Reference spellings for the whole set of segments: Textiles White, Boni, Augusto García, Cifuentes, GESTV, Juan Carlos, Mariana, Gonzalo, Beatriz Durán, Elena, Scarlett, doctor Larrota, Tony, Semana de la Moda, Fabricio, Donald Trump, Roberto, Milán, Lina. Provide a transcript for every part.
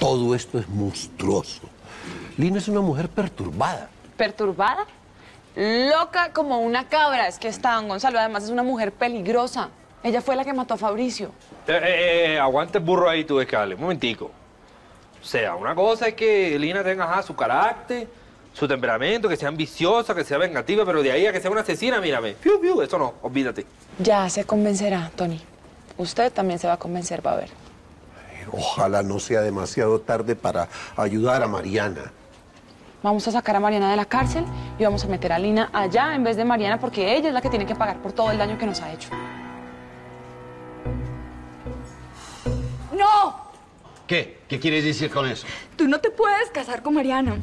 todo esto es monstruoso. Lina es una mujer perturbada. ¿Perturbada? Loca como una cabra, es que está, don Gonzalo. Además, es una mujer peligrosa. Ella fue la que mató a Fabricio. Aguante el burro ahí, tú, Scarlett. Un momentico. O sea, una cosa es que Lina tenga su carácter, su temperamento, que sea ambiciosa, que sea vengativa, pero de ahí a que sea una asesina, mírame. Fiu, fiu, eso no, olvídate. Ya se convencerá, Tony. Usted también se va a convencer, va a ver. Ojalá no sea demasiado tarde para ayudar a Mariana. Vamos a sacar a Mariana de la cárcel y vamos a meter a Lina allá en vez de Mariana, porque ella es la que tiene que pagar por todo el daño que nos ha hecho. ¡No! ¿Qué? ¿Qué quieres decir con eso? Tú no te puedes casar con Mariana.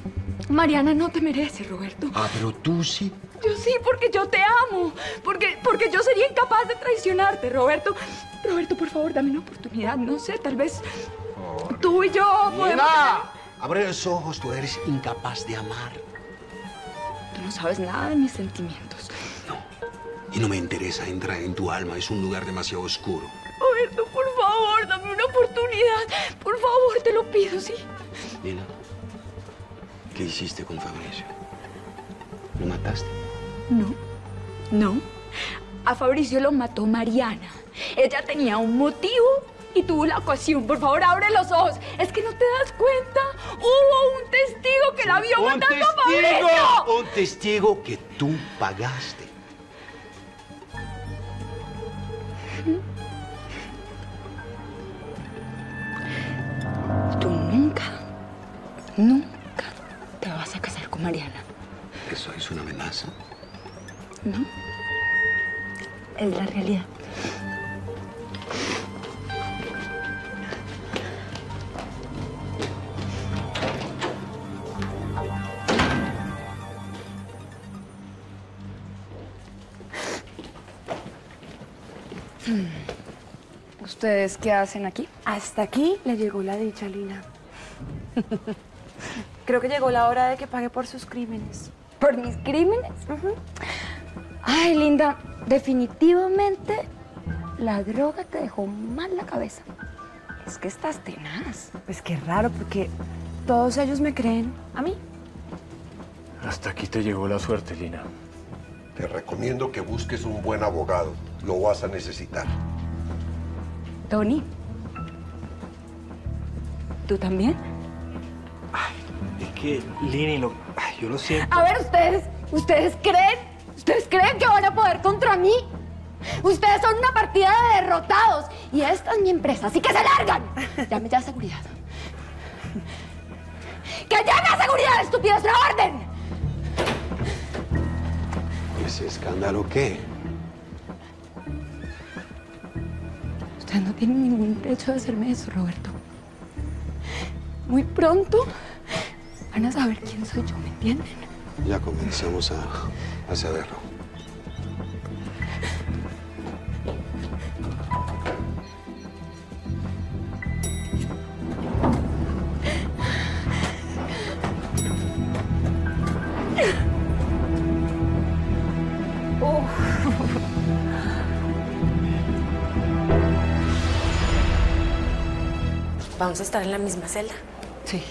Mariana no te merece, Roberto. Ah, pero tú sí. Yo sí, porque yo te amo. Porque yo sería incapaz de traicionarte, Roberto. Roberto, por favor, dame una oportunidad. No sé, tal vez tú y yo podemos... ¡Lina! Abre los ojos, tú eres incapaz de amar. Tú no sabes nada de mis sentimientos. No, y no me interesa entrar en tu alma. Es un lugar demasiado oscuro. Roberto, por favor, dame una oportunidad. Por favor, te lo pido, ¿sí? Lina, ¿qué hiciste con Fabricio? ¿Lo mataste? No, no. A Fabricio lo mató Mariana. Ella tenía un motivo y tuvo la ocasión. Por favor, abre los ojos. Es que no te das cuenta. Hubo un testigo que la vio matando a Fabricio. Un testigo que tú pagaste. Tú nunca te vas a casar con Mariana. ¿Eso es una amenaza? No. Es la realidad. ¿Ustedes qué hacen aquí? Hasta aquí le llegó la dicha, Lina. Creo que llegó la hora de que pague por sus crímenes. ¿Por mis crímenes? Ay, linda, definitivamente la droga te dejó mal la cabeza. Es que estás tenaz. Pues qué raro, porque todos ellos me creen a mí. Hasta aquí te llegó la suerte, Lina. Te recomiendo que busques un buen abogado. Lo vas a necesitar. Tony, ¿tú también? Ay, es que, Lina, yo lo siento. A ver, ¿ustedes creen que van a poder contra mí? Ustedes son una partida de derrotados y esta es mi empresa, así que se largan. Llame ya a seguridad. ¡Que llame a seguridad, estúpidos! ¡La orden! ¿Ese escándalo qué? Ustedes no tienen ningún derecho de hacerme eso, Roberto. Muy pronto van a saber quién soy yo, ¿me entienden? Ya comenzamos a saberlo. ¿Vamos a estar en la misma celda? Sí.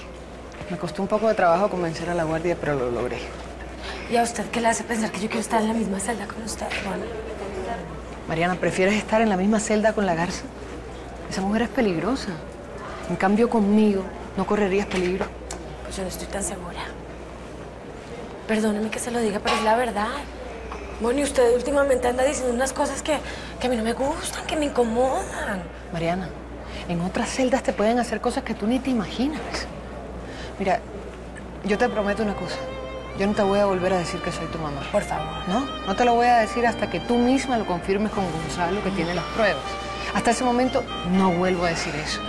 Me costó un poco de trabajo convencer a la guardia, pero lo logré. ¿Y a usted qué le hace pensar que yo quiero estar en la misma celda con usted, Juana? Mariana, ¿prefieres estar en la misma celda con la garza? Esa mujer es peligrosa. En cambio, conmigo no correrías peligro. Pues yo no estoy tan segura. Perdóneme que se lo diga, pero es la verdad. Boni, usted últimamente anda diciendo unas cosas que a mí no me gustan, que me incomodan. Mariana, en otras celdas te pueden hacer cosas que tú ni te imaginas. Mira, yo te prometo una cosa. Yo no te voy a volver a decir que soy tu mamá. Por favor. No, no te lo voy a decir hasta que tú misma lo confirmes con Gonzalo, que tiene las pruebas. Hasta ese momento no vuelvo a decir eso.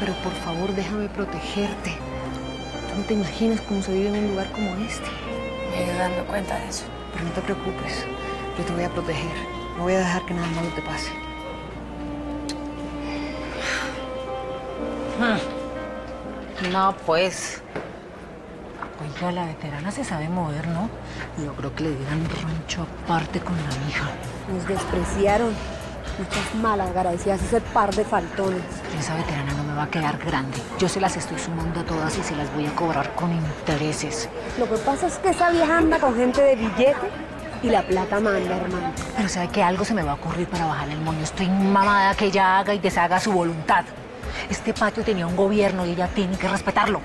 Pero por favor, déjame protegerte. Tú no te imaginas cómo se vive en un lugar como este. Me estoy dando cuenta de eso. Pero no te preocupes. Yo te voy a proteger. No voy a dejar que nada malo te pase. No, pues. Oiga, la veterana se sabe mover, ¿no? Yo creo que le dieron un roncho aparte con la hija. Nos despreciaron. Muchas malas agradecidas, ese par de faltones. Esa veterana no me va a quedar grande. Yo se las estoy sumando a todas y se las voy a cobrar con intereses. Lo que pasa es que esa vieja anda con gente de billete y la plata manda, hermano. Pero sabe que algo se me va a ocurrir para bajarle el moño. Estoy mamada que ella haga y deshaga su voluntad. Este patio tenía un gobierno y ella tiene que respetarlo.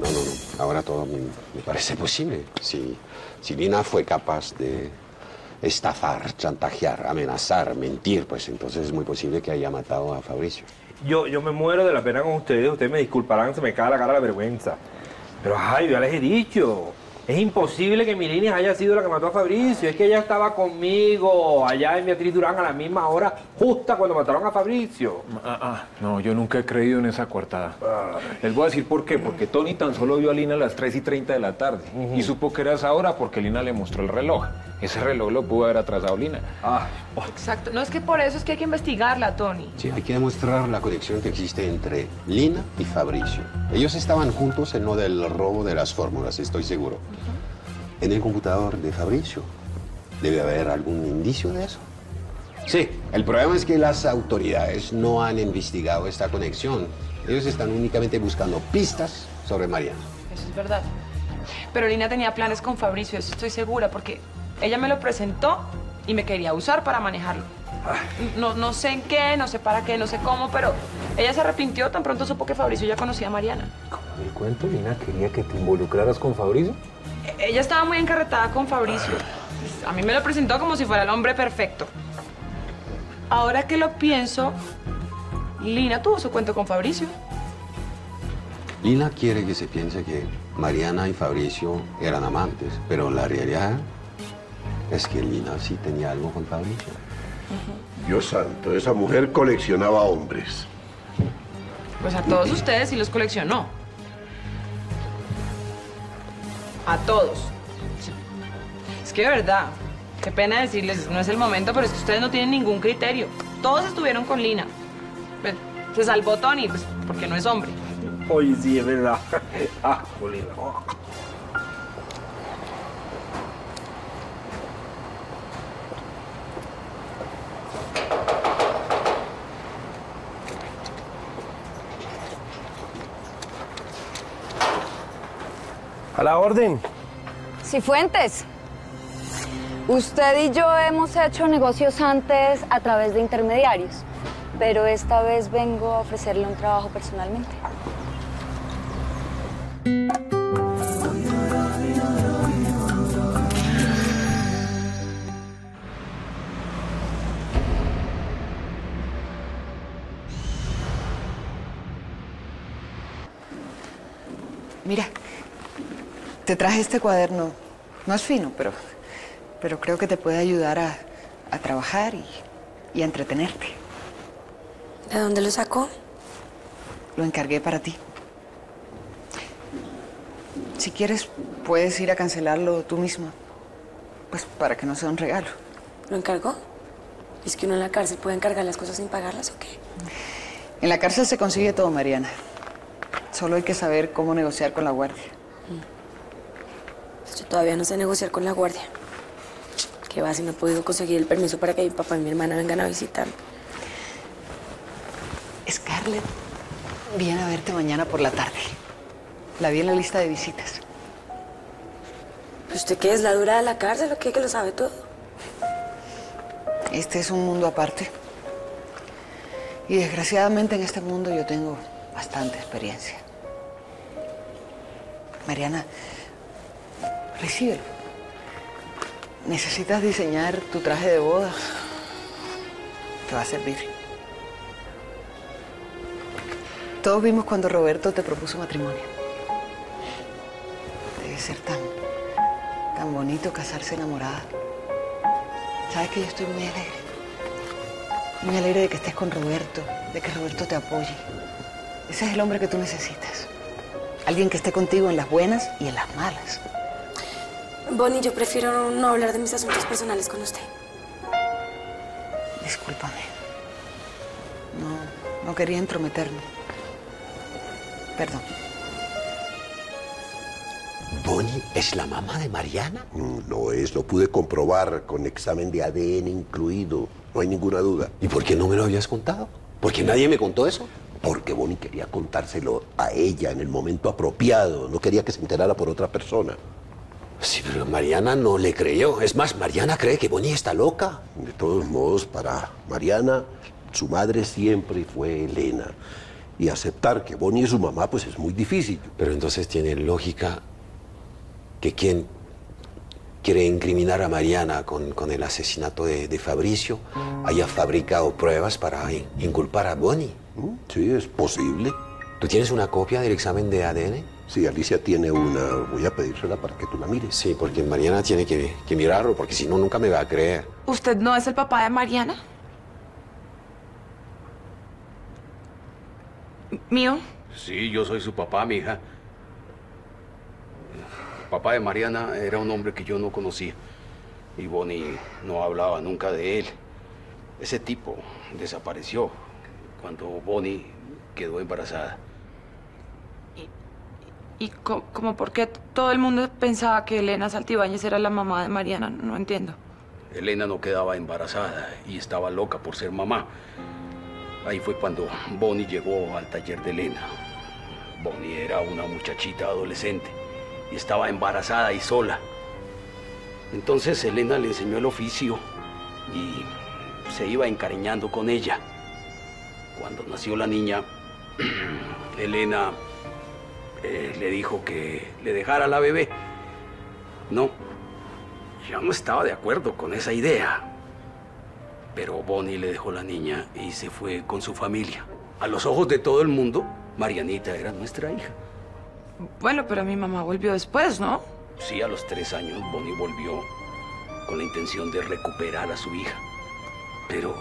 No. Ahora todo me parece posible. Si Lina fue capaz de estafar, chantajear, amenazar, mentir, pues entonces es muy posible que haya matado a Fabricio. Yo me muero de la pena con ustedes. Ustedes me disculparán, se me cae la cara la vergüenza. Pero, ay, ya les he dicho. Es imposible que Milán haya sido la que mató a Fabricio. Es que ella estaba conmigo allá en Beatriz Durán a la misma hora, justa cuando mataron a Fabricio. No, yo nunca he creído en esa coartada. Les voy a decir por qué. Porque Tony tan solo vio a Lina a las 3:30 de la tarde. Y supo que era esa hora porque Lina le mostró el reloj. Ese reloj lo pudo haber atrasado Lina. Exacto. No, es que por eso es que hay que investigarla, Tony. Sí, hay que demostrar la conexión que existe entre Lina y Fabricio. Ellos estaban juntos en lo del robo de las fórmulas, estoy seguro. En el computador de Fabricio debe haber algún indicio de eso. Sí, el problema es que las autoridades no han investigado esta conexión. Ellos están únicamente buscando pistas sobre Mariana. Eso es verdad. Pero Lina tenía planes con Fabricio, eso estoy segura, porque ella me lo presentó y me quería usar para manejarlo. No sé en qué, no sé para qué, no sé cómo, pero ella se arrepintió tan pronto supo que Fabricio ya conocía a Mariana. ¿Cómo me cuento? ¿Lina quería que te involucraras con Fabricio? Ella estaba muy encarretada con Fabricio. A mí me lo presentó como si fuera el hombre perfecto. Ahora que lo pienso, Lina tuvo su cuento con Fabricio. Lina quiere que se piense que Mariana y Fabricio eran amantes, pero la realidad es que Lina sí tenía algo con Fabricio. Dios santo, esa mujer coleccionaba hombres. Pues a todos ustedes sí los coleccionó. A todos. Sí. Es que de verdad, qué pena decirles, no es el momento, pero es que ustedes no tienen ningún criterio. Todos estuvieron con Lina. Pues, se salvó Tony, pues, porque no es hombre. Oye, sí, es verdad. Ah, Lina. A la orden. Cifuentes, usted y yo hemos hecho negocios antes a través de intermediarios, pero esta vez vengo a ofrecerle un trabajo personalmente. Mira. Te traje este cuaderno. No es fino, pero creo que te puede ayudar a trabajar y a entretenerte. ¿De dónde lo sacó? Lo encargué para ti. Si quieres, puedes ir a cancelarlo tú misma. Pues para que no sea un regalo. ¿Lo encargó? ¿Es que uno en la cárcel puede encargar las cosas sin pagarlas o qué? En la cárcel se consigue todo, Mariana. Solo hay que saber cómo negociar con la guardia. Yo todavía no sé negociar con la guardia. ¿Qué va si no he podido conseguir el permiso para que mi papá y mi hermana vengan a visitarme? Scarlett, viene a verte mañana por la tarde. La vi en la lista de visitas. ¿Usted qué es? ¿La dura de la cárcel o qué? Que lo sabe todo. Este es un mundo aparte. Y desgraciadamente en este mundo yo tengo bastante experiencia. Mariana, recíbelo. Necesitas diseñar tu traje de boda. Te va a servir. Todos vimos cuando Roberto te propuso matrimonio. Debe ser tan bonito casarse enamorada. Sabes que yo estoy muy alegre. Muy alegre de que estés con Roberto, de que Roberto te apoye. Ese es el hombre que tú necesitas. Alguien que esté contigo en las buenas y en las malas. Boni, yo prefiero no hablar de mis asuntos personales con usted. Discúlpame. No quería entrometerme. Perdón. Boni. Boni es la mamá de Mariana? No es, lo pude comprobar con examen de ADN incluido. No hay ninguna duda. ¿Y por qué no me lo habías contado? ¿Porque nadie me contó eso? Porque Boni quería contárselo a ella en el momento apropiado. No quería que se enterara por otra persona. Sí, pero Mariana no le creyó. Es más, Mariana cree que Boni está loca. De todos modos, para Mariana, su madre siempre fue Elena. Y aceptar que Boni es su mamá, pues es muy difícil. Pero entonces tiene lógica que quien quiere incriminar a Mariana con el asesinato de Fabricio haya fabricado pruebas para inculpar a Boni. Sí, es posible. ¿Tú tienes una copia del examen de ADN? Sí, Alicia tiene una. Voy a pedírsela para que tú la mires. Sí, porque Mariana tiene que mirarlo, porque si no, nunca me va a creer. ¿Usted no es el papá de Mariana? ¿Mío? Sí, yo soy su papá, mi hija. El papá de Mariana era un hombre que yo no conocía. Y Boni no hablaba nunca de él. Ese tipo desapareció cuando Boni quedó embarazada. ¿Y como por qué todo el mundo pensaba que Elena Saltibáñez era la mamá de Mariana? No entiendo. Elena no quedaba embarazada y estaba loca por ser mamá. Ahí fue cuando Boni llegó al taller de Elena. Boni era una muchachita adolescente y estaba embarazada y sola. Entonces Elena le enseñó el oficio y se iba encariñando con ella. Cuando nació la niña, Elena le dijo que le dejara la bebé. No, yo no estaba de acuerdo con esa idea. Pero Boni le dejó la niña y se fue con su familia. A los ojos de todo el mundo, Marianita era nuestra hija. Bueno, pero mi mamá volvió después, ¿no? Sí, a los 3 años Boni volvió con la intención de recuperar a su hija. Pero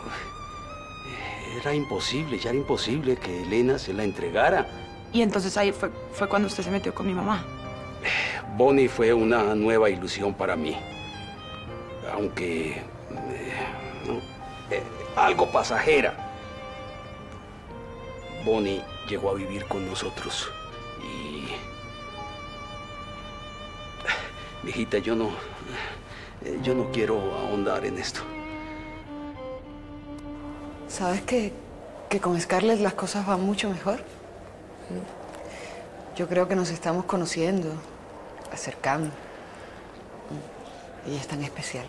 ya era imposible que Elena se la entregara. Y entonces ahí fue cuando usted se metió con mi mamá. Boni fue una nueva ilusión para mí. Aunque... algo pasajera. Boni llegó a vivir con nosotros y... Mijita, yo no quiero ahondar en esto. ¿Sabes que con Scarlett las cosas van mucho mejor? Yo creo que nos estamos conociendo, acercando. Ella es tan especial.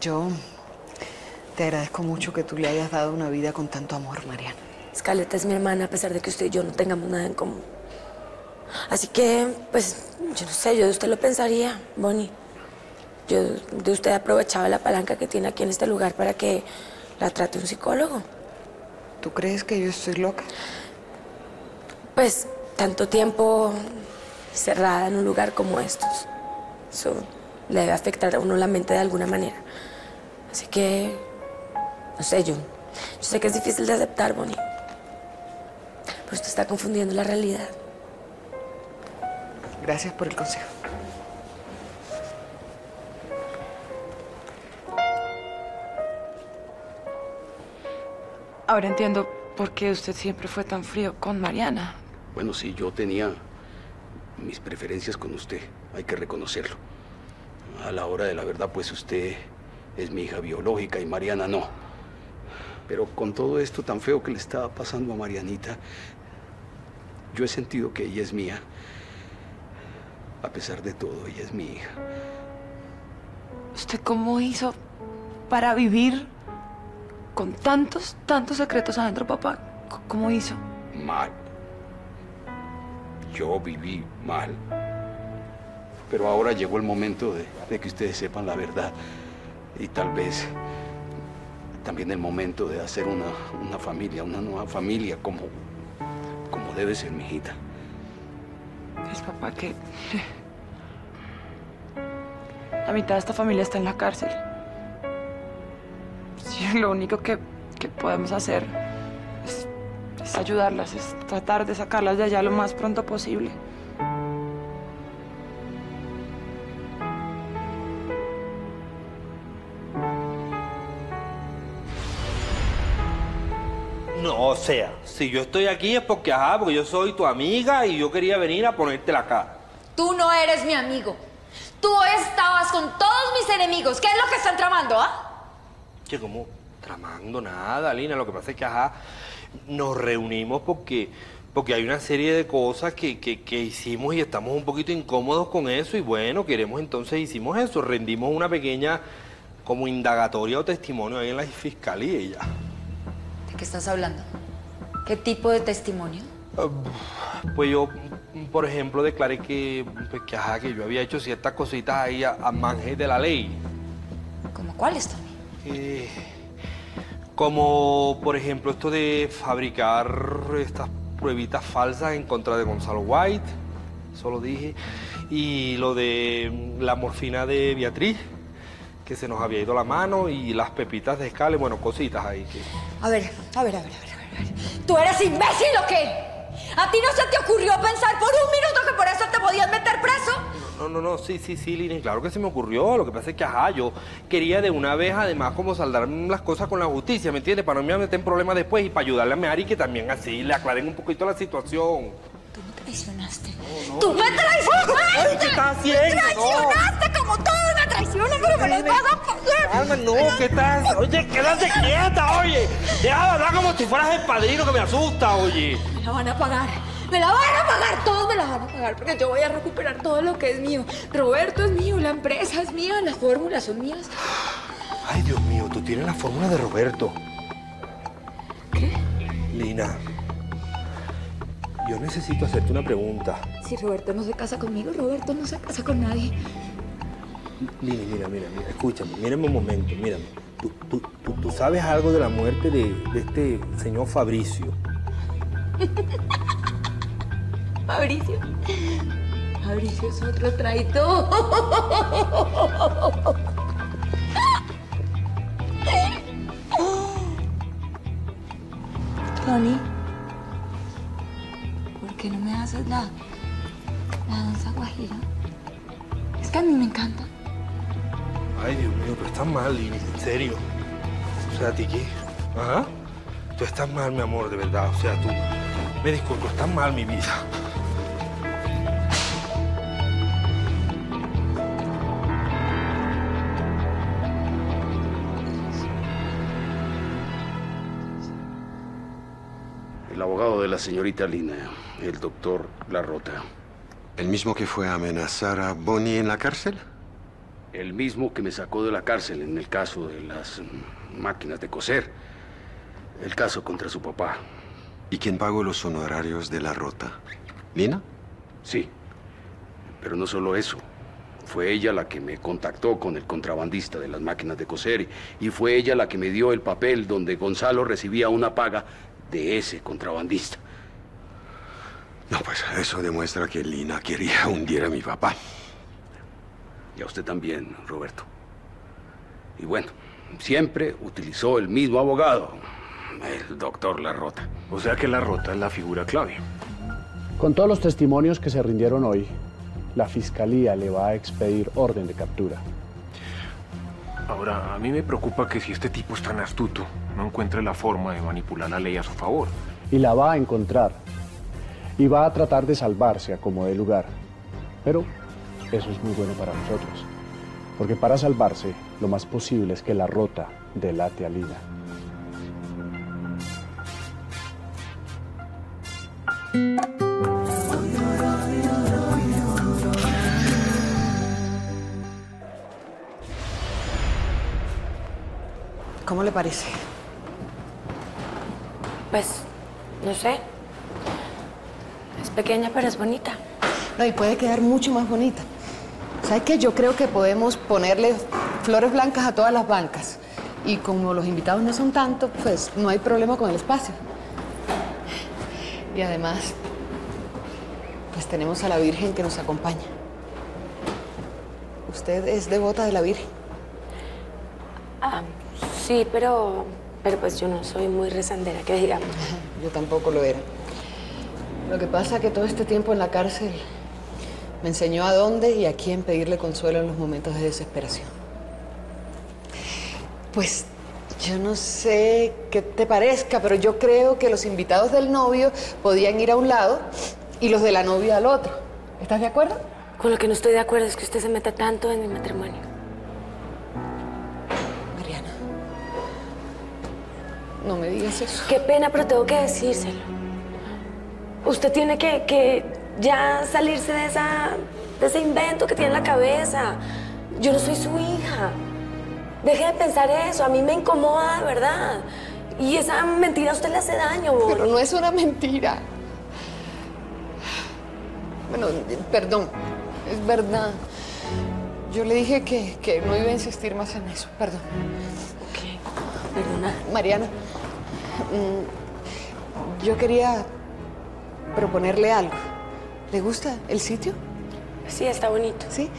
Yo te agradezco mucho que tú le hayas dado una vida con tanto amor, Mariana. Scarlett es mi hermana, a pesar de que usted y yo no tengamos nada en común. Así que, pues, yo no sé, yo de usted lo pensaría, Boni. Yo de usted aprovechaba la palanca que tiene aquí en este lugar para que la trate un psicólogo. ¿Tú crees que yo estoy loca? Pues, tanto tiempo cerrada en un lugar como estos. Eso le debe afectar a uno la mente de alguna manera. Así que, no sé, yo sé que es difícil de aceptar, Boni. Pero usted está confundiendo la realidad. Gracias por el consejo. Ahora entiendo por qué usted siempre fue tan frío con Mariana. Bueno, sí, yo tenía mis preferencias con usted. Hay que reconocerlo. A la hora de la verdad, pues usted es mi hija biológica y Mariana no. Pero con todo esto tan feo que le estaba pasando a Marianita, yo he sentido que ella es mía. A pesar de todo, ella es mi hija. ¿Usted cómo hizo para vivir con tantos secretos adentro, papá? ¿Cómo hizo? Mal. Yo viví mal. Pero ahora llegó el momento de que ustedes sepan la verdad. Y tal vez también el momento de hacer una familia, una nueva familia, como debe ser, mijita. Es papá que... La mitad de esta familia está en la cárcel. Sí, lo único que podemos hacer es ayudarlas, es tratar de sacarlas de allá lo más pronto posible. O sea, si yo estoy aquí es porque, porque yo soy tu amiga y yo quería venir a ponértela acá. Tú no eres mi amigo. Tú estabas con todos mis enemigos. ¿Qué es lo que están tramando, ah? Che, ¿cómo? Tramando nada, Lina. Lo que pasa es que, ajá, nos reunimos porque hay una serie de cosas que hicimos y estamos un poquito incómodos con eso. Y bueno, queremos entonces, hicimos eso. Rendimos una pequeña como indagatoria o testimonio ahí en la fiscalía y ya. ¿De qué estás hablando? ¿Qué tipo de testimonio? Pues yo, por ejemplo, declaré que yo había hecho ciertas cositas ahí a manjes de la ley. ¿Cómo cuáles, Tony? Como, por ejemplo, esto de fabricar estas pruebitas falsas en contra de Gonzalo White, eso lo dije, y lo de la morfina de Beatriz, que se nos había ido la mano, y las pepitas de Scarlett, bueno, cositas ahí que... A ver. ¿Tú eres imbécil o qué? ¿A ti no se te ocurrió pensar por un minuto que por eso te podías meter preso? No, sí, Lina, claro que se me ocurrió. Lo que pasa es que, ajá, yo quería de una vez, además, como saldar las cosas con la justicia, ¿me entiendes? Para no me meter en problemas después y para ayudarle a Mari que también así le aclaren un poquito la situación. Tú me traicionaste. No. ¡Tú me traicionaste! ¡Ay, qué estás haciendo! ¡Me traicionaste como toda una traición! ¡Pero me lo vas a pagar! ¡Calma, no! ¿Qué estás? Oye, quédate quieta, oye. Deja de hablar como si fueras el padrino que me asusta, oye. Me la van a pagar, todos me la van a pagar, porque yo voy a recuperar todo lo que es mío. Roberto es mío, la empresa es mía, las fórmulas son mías. Ay, Dios mío, tú tienes la fórmula de Roberto. ¿Qué? Lina, yo necesito hacerte una pregunta. Si Roberto no se casa conmigo, Roberto no se casa con nadie. Lina, mira, escúchame, mírame un momento, mírame. ¿Tú sabes algo de la muerte de este señor Fabricio? Fabricio es otro traidor. Tony, ¿por qué no me haces la danza guajira? Es que a mí me encanta. Ay, Dios mío, tú estás mal, Lina, en serio. O sea, ¿a ti qué? Ajá. Tú estás mal, mi amor, de verdad. O sea, tú... Me disculpo, estás mal, mi vida. El abogado de la señorita Lina, el doctor Larrota. ¿El mismo que fue a amenazar a Boni en la cárcel? El mismo que me sacó de la cárcel en el caso de las máquinas de coser. El caso contra su papá. ¿Y quién pagó los honorarios de Larrota? ¿Lina? Sí, pero no solo eso. Fue ella la que me contactó con el contrabandista de las máquinas de coser y fue ella la que me dio el papel donde Gonzalo recibía una paga de ese contrabandista. No, pues eso demuestra que Lina quería hundir a mi papá. Y a usted también, Roberto. Y bueno, siempre utilizó el mismo abogado. El doctor Larrota. O sea que Larrota es la figura clave. Con todos los testimonios que se rindieron hoy, la fiscalía le va a expedir orden de captura. Ahora, a mí me preocupa que si este tipo es tan astuto, no encuentre la forma de manipular la ley a su favor. Y la va a encontrar. Y va a tratar de salvarse a como dé lugar. Pero eso es muy bueno para nosotros. Porque para salvarse, lo más posible es que Larrota delate a Lina. ¿Cómo le parece? Pues, no sé. Es pequeña, pero es bonita. No, y puede quedar mucho más bonita. ¿Sabes qué? Yo creo que podemos ponerle flores blancas a todas las bancas. Y como los invitados no son tantos, pues no hay problema con el espacio. Y además, pues tenemos a la Virgen que nos acompaña. ¿Usted es devota de la Virgen? Ah, sí, pero pues yo no soy muy rezandera, que digamos. Yo tampoco lo era. Lo que pasa es que todo este tiempo en la cárcel me enseñó a dónde y a quién pedirle consuelo en los momentos de desesperación. Pues... yo no sé qué te parezca, pero yo creo que los invitados del novio podían ir a un lado y los de la novia al otro. ¿Estás de acuerdo? Con lo que no estoy de acuerdo es que usted se meta tanto en mi matrimonio. Mariana, no me digas eso. Qué pena, pero tengo que decírselo. Usted tiene que ya salirse de ese invento que tiene en la cabeza. Yo no soy su hija. Deje de pensar eso. A mí me incomoda, de verdad. Y esa mentira a usted le hace daño, Boni. Pero no es una mentira. Bueno, perdón. Es verdad. Yo le dije que no iba a insistir más en eso. Perdón. Ok. Perdona. Mariana, yo quería proponerle algo. ¿Le gusta el sitio? Sí, está bonito. ¿Sí?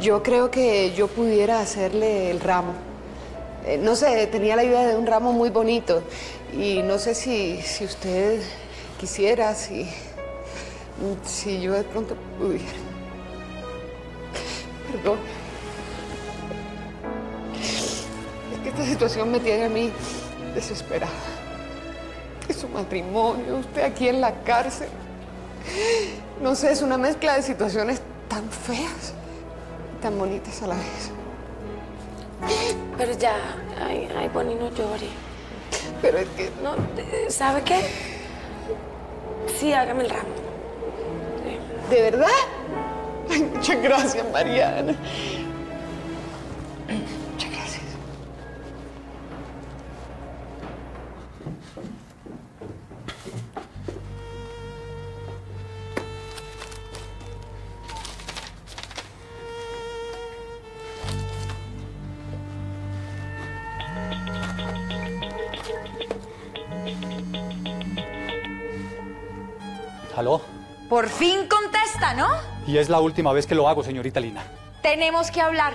Yo creo que yo pudiera hacerle el ramo. No sé, tenía la idea de un ramo muy bonito. Y no sé si usted quisiera, si yo de pronto pudiera. Perdón. Es que esta situación me tiene a mí desesperada. Es su matrimonio, usted aquí en la cárcel. No sé, es una mezcla de situaciones tan feas, tan bonitas a la vez. Pero ya, ay, Boni, no llore. Pero es que... No, ¿sabe qué? Sí, hágame el ramo. Sí. ¿De verdad? Ay, muchas gracias, Mariana. Muchas gracias. ¿Aló? Por fin contesta, ¿no? Y es la última vez que lo hago, señorita Lina. Tenemos que hablar.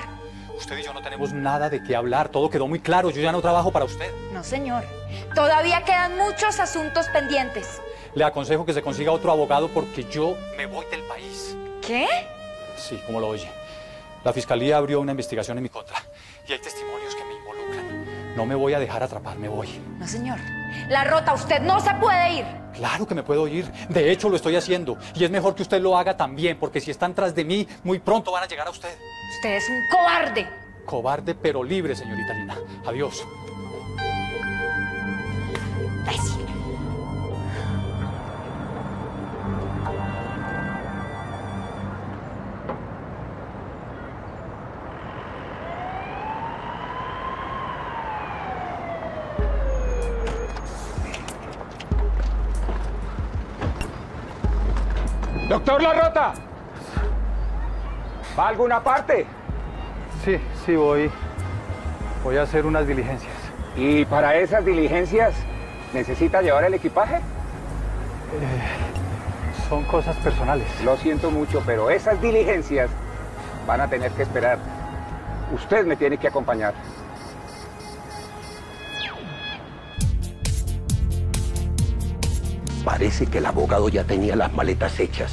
Usted y yo no tenemos nada de qué hablar. Todo quedó muy claro. Yo ya no trabajo para usted. No, señor. Todavía quedan muchos asuntos pendientes. Le aconsejo que se consiga otro abogado porque yo me voy del país. ¿Qué? Sí, como lo oye. La fiscalía abrió una investigación en mi contra y hay testimonios que me involucran. No me voy a dejar atrapar, me voy. No, señor. Larrota, usted no se puede ir. Claro que me puedo ir. De hecho, lo estoy haciendo. Y es mejor que usted lo haga también, porque si están tras de mí, muy pronto van a llegar a usted. Usted es un cobarde. Cobarde, pero libre, señorita Lina. Adiós. Imbécil. ¡Doctor Larrota! ¿Va a alguna parte? Sí, voy a hacer unas diligencias. ¿Y para esas diligencias necesita llevar el equipaje? Son cosas personales. Lo siento mucho, pero esas diligencias van a tener que esperar. Usted me tiene que acompañar. Parece que el abogado ya tenía las maletas hechas.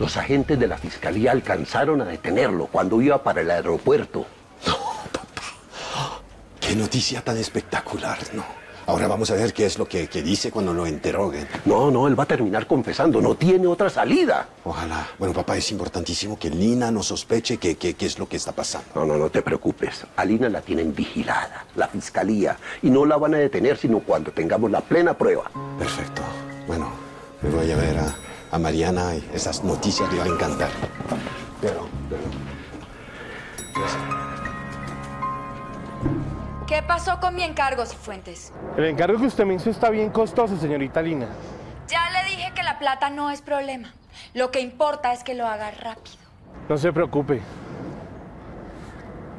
Los agentes de la fiscalía alcanzaron a detenerlo cuando iba para el aeropuerto. No, papá. Qué noticia tan espectacular, ¿no? Ahora vamos a ver qué es lo que dice cuando lo interroguen. No, él va a terminar confesando. No tiene otra salida. Ojalá. Bueno, papá, es importantísimo que Lina no sospeche qué es lo que está pasando. No te preocupes. A Lina la tienen vigilada, la fiscalía. Y no la van a detener sino cuando tengamos la plena prueba. Perfecto. Bueno, me voy a ver a Mariana y esas noticias le van a encantar. Pero... Gracias. ¿Qué pasó con mi encargo, Cifuentes? El encargo que usted me hizo está bien costoso, señorita Lina. Ya le dije que la plata no es problema. Lo que importa es que lo haga rápido. No se preocupe.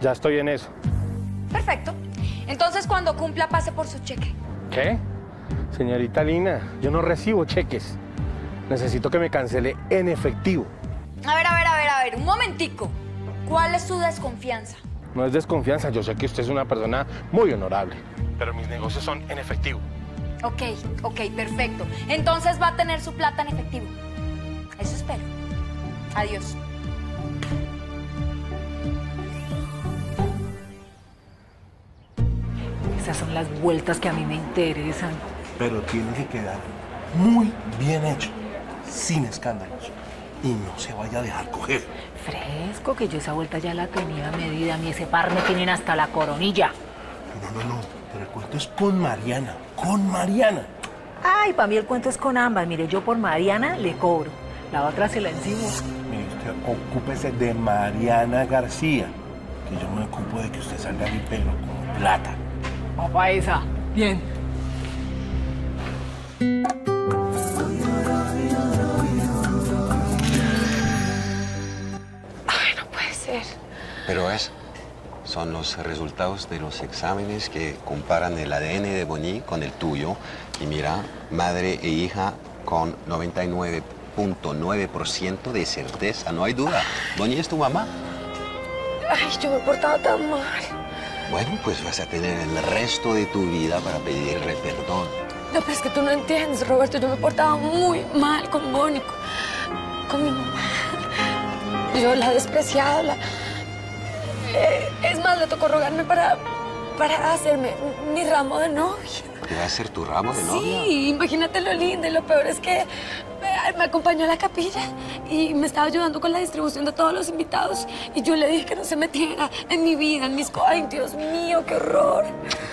Ya estoy en eso. Perfecto. Entonces, cuando cumpla, pase por su cheque. ¿Qué? Señorita Lina, yo no recibo cheques. Necesito que me cancele en efectivo. A ver, un momentico. ¿Cuál es su desconfianza? No es desconfianza, yo sé que usted es una persona muy honorable. Pero mis negocios son en efectivo. Ok, perfecto. Entonces va a tener su plata en efectivo. Eso espero. Adiós. Esas son las vueltas que a mí me interesan. Pero tiene que quedar muy bien hecho, sin escándalos. y no se vaya a dejar coger. Fresco, que yo esa vuelta ya la tenía medida. A mí ese par me tienen hasta la coronilla. No. Pero el cuento es con Mariana. Con Mariana. Ay, para mí el cuento es con ambas. Mire, yo por Mariana le cobro. La otra se la encimo. Mire, usted ocúpese de Mariana García. Que yo me ocupo de que usted salga mi pelo con plata. Papá esa. Bien. Ay, no puede ser. Pero es... Son los resultados de los exámenes que comparan el ADN de Boni con el tuyo. Y mira, madre e hija con 99.9% de certeza. No hay duda. Boni es tu mamá. Ay, yo me he portado tan mal. Bueno, pues vas a tener el resto de tu vida para pedirle perdón. No, pero es que tú no entiendes, Roberto. Yo me he portado muy mal con Boni, con mi mamá. Yo la he despreciado, es más, le tocó rogarme para hacerme mi ramo de novia. ¿Te va a hacer tu ramo de novia? Sí, imagínate lo lindo. Y lo peor es que me acompañó a la capilla y me estaba ayudando con la distribución de todos los invitados. Y yo le dije que no se metiera en mi vida, en mis cosas. ¡Ay, Dios mío, qué horror!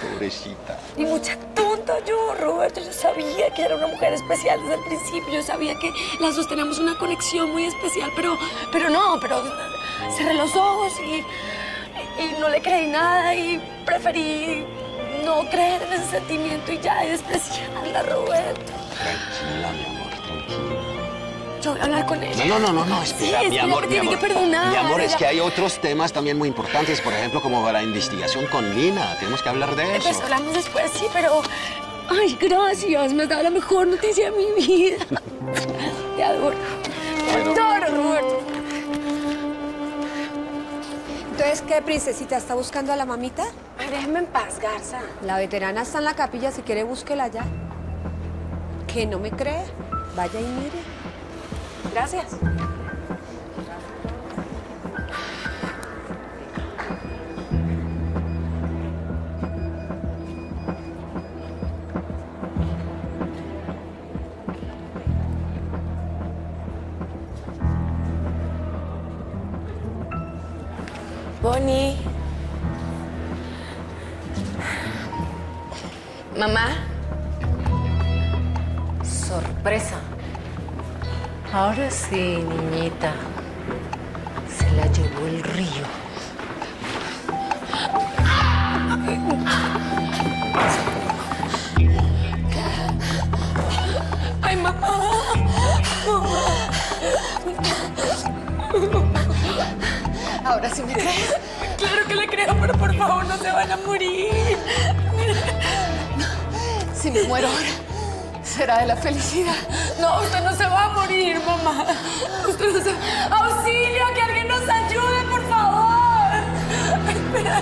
Pobrecita. Y mucha tonta yo, Roberto. Yo sabía que era una mujer especial desde el principio. Yo sabía que las dos teníamos una conexión muy especial. Pero cerré los ojos y no le creí nada y preferí no creer en ese sentimiento y ya despreciarla, Roberto. Tranquila, mi amor, tranquila. Yo voy a hablar con ella. No, espera, sí, mi amor, tiene que perdonar. Mi amor, es que hay otros temas también muy importantes, por ejemplo, como la investigación con Lina. Tenemos que hablar de eso. Pues hablamos después, sí, pero... Ay, gracias, me has dado la mejor noticia de mi vida. Te adoro. Pero... Te adoro, Roberto. Entonces, ¿qué, princesita? ¿Está buscando a la mamita? Ay, déjeme en paz, Garza. La veterana está en la capilla. Si quiere, búsquela ya. ¿Que no me cree? Vaya y mire. Gracias. Boni. Mamá. Sorpresa. Ahora sí, niñita. Se la llevó el río. ¡Ay, mamá! ¿Ahora sí me crees? Claro que le creo, pero por favor, no se van a morir. Si me muero ahora, será de la felicidad. No, usted no se va a morir, mamá. Usted no se va... ¡Auxilio! ¡Que alguien nos ayude, por favor! Espera.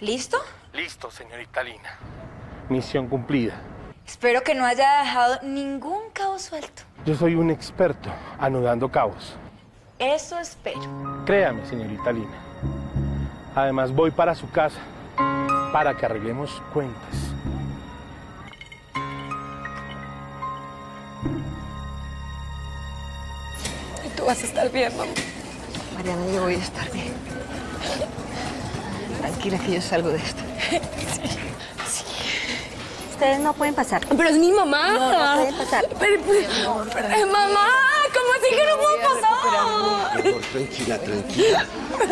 ¿Listo? Listo, señorita Lina. Misión cumplida. Espero que no haya dejado ningún cabo suelto. Yo soy un experto anudando cabos. Eso espero. Créame, señorita Lina. Además, voy para su casa para que arreglemos cuentas. Y tú vas a estar bien, mamá. Mariana, yo voy a estar bien. Tranquila que yo salgo de esto. Sí. Ustedes no pueden pasar. Pero es mi mamá. No pueden pasar. Pero, mamá, ¿cómo así que no puedo pasar? Por favor, tranquila, tranquila.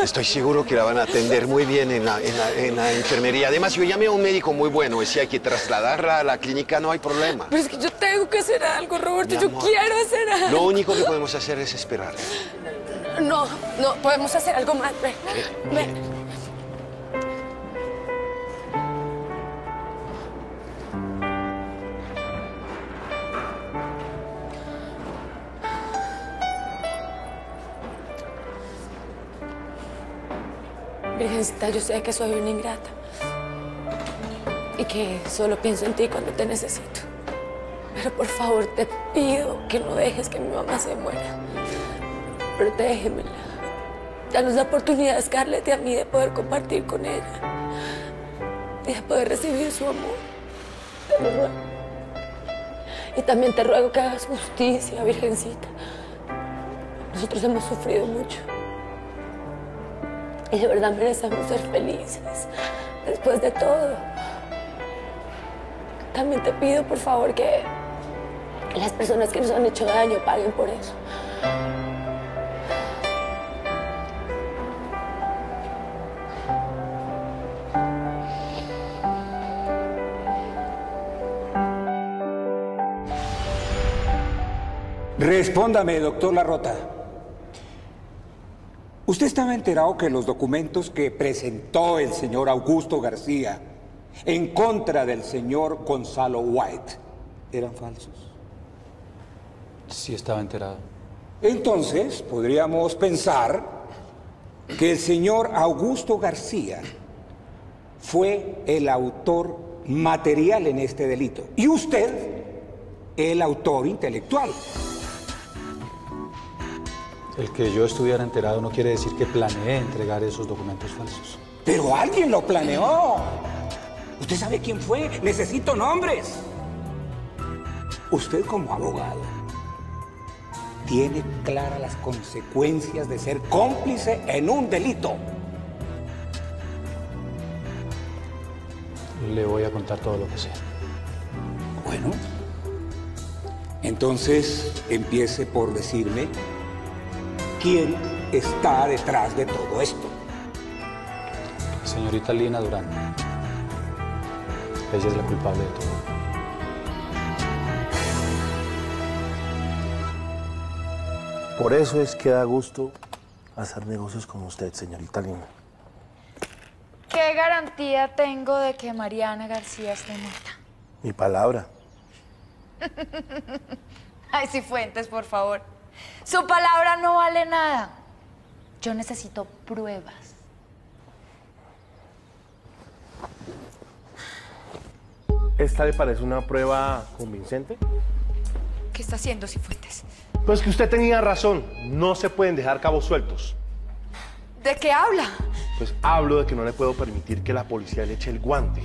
Estoy seguro que la van a atender muy bien en la enfermería. Además, yo llamé a un médico muy bueno. Decía, hay que trasladarla a la clínica, no hay problema. Pero es que yo tengo que hacer algo, Roberto. Yo quiero hacer algo. Lo único que podemos hacer es esperar. No, podemos hacer algo más. Ven. Virgencita, yo sé que soy una ingrata y que solo pienso en ti cuando te necesito. Pero por favor, te pido que no dejes que mi mamá se muera. Protégemela. Danos la oportunidad a Scarlett y a mí de poder compartir con ella y de poder recibir su amor. Y también te ruego que hagas justicia, Virgencita. Nosotros hemos sufrido mucho. Y de verdad merecemos ser felices después de todo. También te pido, por favor, que las personas que nos han hecho daño paguen por eso. Respóndame, doctor Larrota. ¿Usted estaba enterado que los documentos que presentó el señor Augusto García en contra del señor Gonzalo White eran falsos? Sí, estaba enterado. Entonces, podríamos pensar que el señor Augusto García fue el autor material en este delito. Y usted, el autor intelectual. El que yo estuviera enterado no quiere decir que planeé entregar esos documentos falsos. ¡Pero alguien lo planeó! ¿Usted sabe quién fue? ¡Necesito nombres! Usted, como abogado, tiene claras las consecuencias de ser cómplice en un delito. Le voy a contar todo lo que sé. Bueno, entonces empiece por decirme quién está detrás de todo esto. Señorita Lina Durán. Ella es la culpable de todo. Por eso es que da gusto hacer negocios con usted, señorita Lina. ¿Qué garantía tengo de que Mariana García esté muerta? Mi palabra. Ay, Cifuentes, por favor. Su palabra no vale nada. Yo necesito pruebas. ¿Esta le parece una prueba convincente? ¿Qué está haciendo, Cifuentes? Pues que usted tenía razón. No se pueden dejar cabos sueltos. ¿De qué habla? Pues hablo de que no le puedo permitir que la policía le eche el guante.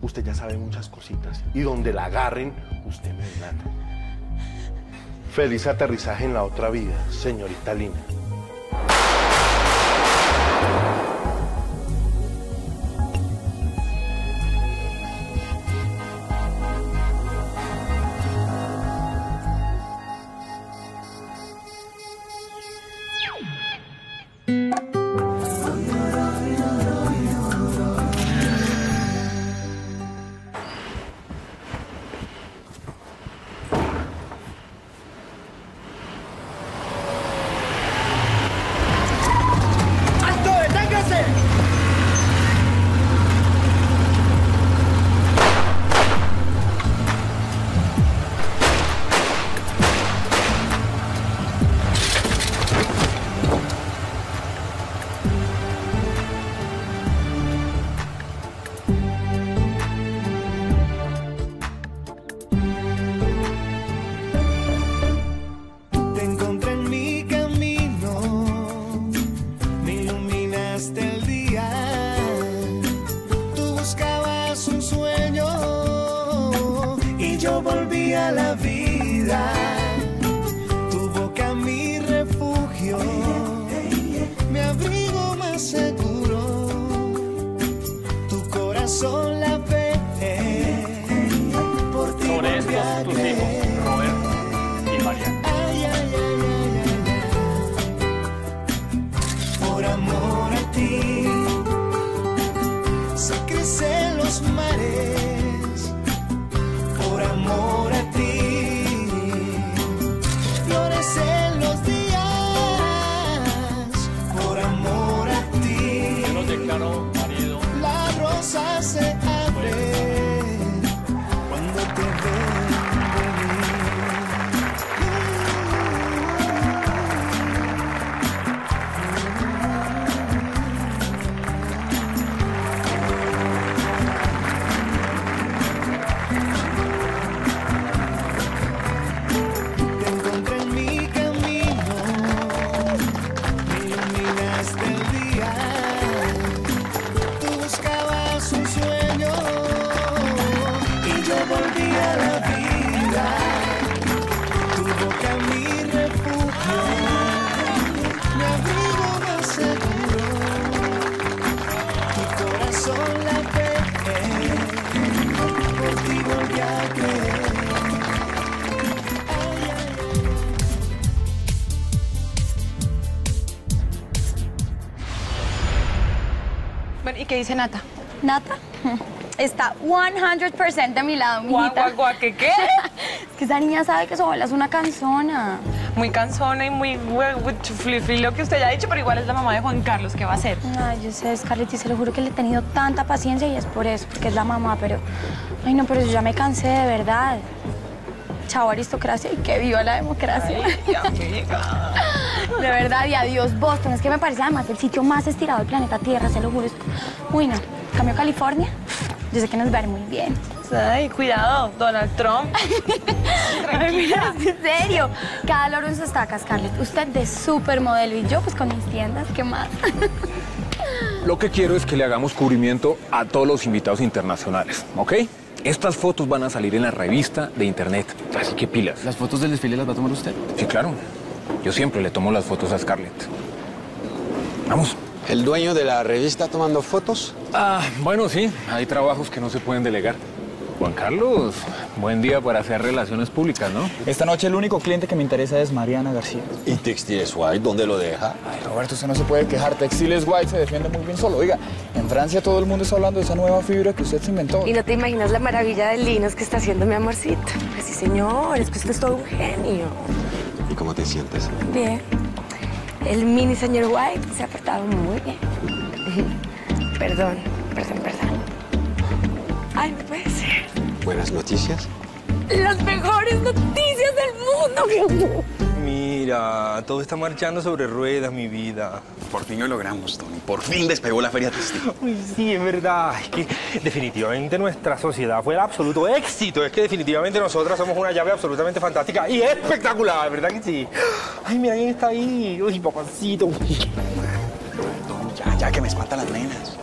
Usted ya sabe muchas cositas. Y donde la agarren, usted me delata. Feliz aterrizaje en la otra vida, señorita Lina. Buscabas un sueño ¿Qué dice Nata? ¿Nata? Está 100% de mi lado, mijita. Guau, ¿qué? Es que esa niña sabe que su abuela es una canzona. Muy canzona y muy flifli lo que usted ya ha dicho, pero igual es la mamá de Juan Carlos, ¿qué va a hacer? Ay, yo sé, Scarlett, y se lo juro que le he tenido tanta paciencia y es por eso, porque es la mamá, pero... Ay, no, pero yo ya me cansé, de verdad. Chao, aristocracia, y que viva la democracia. Ay, amiga. De verdad, y adiós, Boston. Es que me parece, además, el sitio más estirado del planeta Tierra, se lo juro. Uy, no. Cambio a California. Yo sé que nos va a ir muy bien. Ay, cuidado, Donald Trump. Tranquila. Ay, en serio. Cada loro en sus tacas, Scarlett. Usted de supermodelo y yo, pues, con mis tiendas. ¿Qué más? Lo que quiero es que le hagamos cubrimiento a todos los invitados internacionales, ¿ok? Estas fotos van a salir en la revista de internet, así que pilas. ¿Las fotos del desfile las va a tomar usted? Sí, claro. Yo siempre le tomo las fotos a Scarlett. Vamos. ¿El dueño de la revista tomando fotos? Ah, bueno, sí. Hay trabajos que no se pueden delegar. Juan Carlos, buen día para hacer relaciones públicas, ¿no? Esta noche el único cliente que me interesa es Mariana García. ¿Y Textiles White? ¿Dónde lo deja? Ay, Roberto, usted no se puede quejar. Textiles White se defiende muy bien solo. Oiga, en Francia todo el mundo está hablando de esa nueva fibra que usted se inventó. Y no te imaginas la maravilla de linos que está haciendo mi amorcito. Pues sí, señor, es que usted es todo un genio. ¿Y cómo te sientes? Bien. El mini señor White se ha portado muy bien. Perdón. Ay, no puede ser. ¿Buenas noticias? ¡Las mejores noticias del mundo, mi amor! Mira, todo está marchando sobre ruedas, mi vida. Por fin lo logramos, Tony. Por fin despegó la feria textil. Uy, sí, es verdad. Es que definitivamente nuestra sociedad fue el absoluto éxito. Es que definitivamente nosotras somos una llave absolutamente fantástica y espectacular, ¿verdad que sí? Ay, mira quién está ahí. Uy, papacito. Uy. Tony, ya que me espantan las nenas.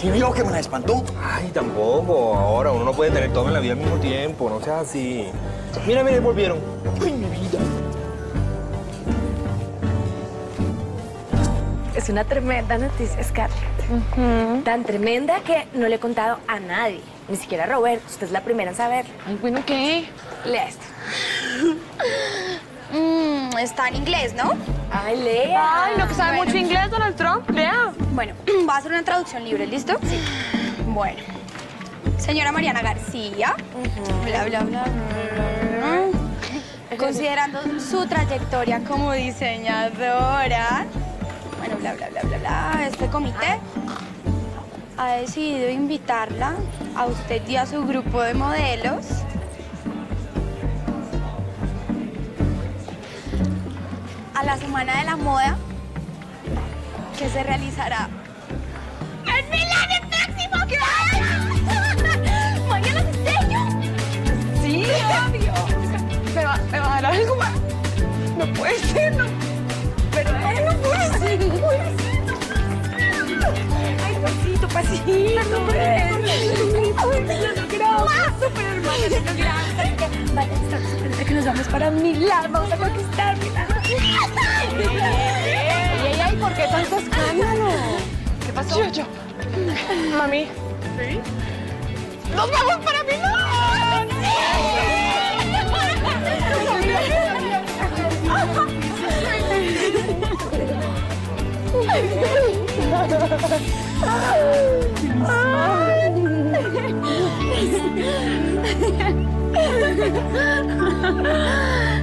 Sí vio que me la espantó. Ay, tampoco. Ahora uno no puede tener todo en la vida al mismo tiempo. No seas así. Mira, volvieron. Ay, mi vida. Es una tremenda noticia, Scarlett. Tan tremenda que no le he contado a nadie. Ni siquiera a Roberto. Usted es la primera en saber. Ay, bueno, ¿qué? Lea esto. Está en inglés, ¿no? Ay, lea. Ay, lo que sabe mucho inglés, Donald Trump. Lea. Bueno, va a hacer una traducción libre, ¿listo? Sí. Bueno. Señora Mariana García. Bla, bla, bla, bla. Considerando su trayectoria como diseñadora. Bueno, bla, bla, bla, bla, bla. Este comité ha decidido invitarla a usted y a su grupo de modelos a la Semana de la Moda, que se realizará en Milán el próximo año. ¿Mañana te enseño? Sí, obvio. ¿Me va a dar algo más? No puede ser, no. Pero no puede ser. Ay, pasito, pasito. Súper hermana, vaya, está que nos vamos para Milán. Vamos a conquistar Milán. Ay, ¿por qué tanto escándalo? ¿Qué pasó? Yo. Mami. ¿Sí? ¡Nos vamos para Milán!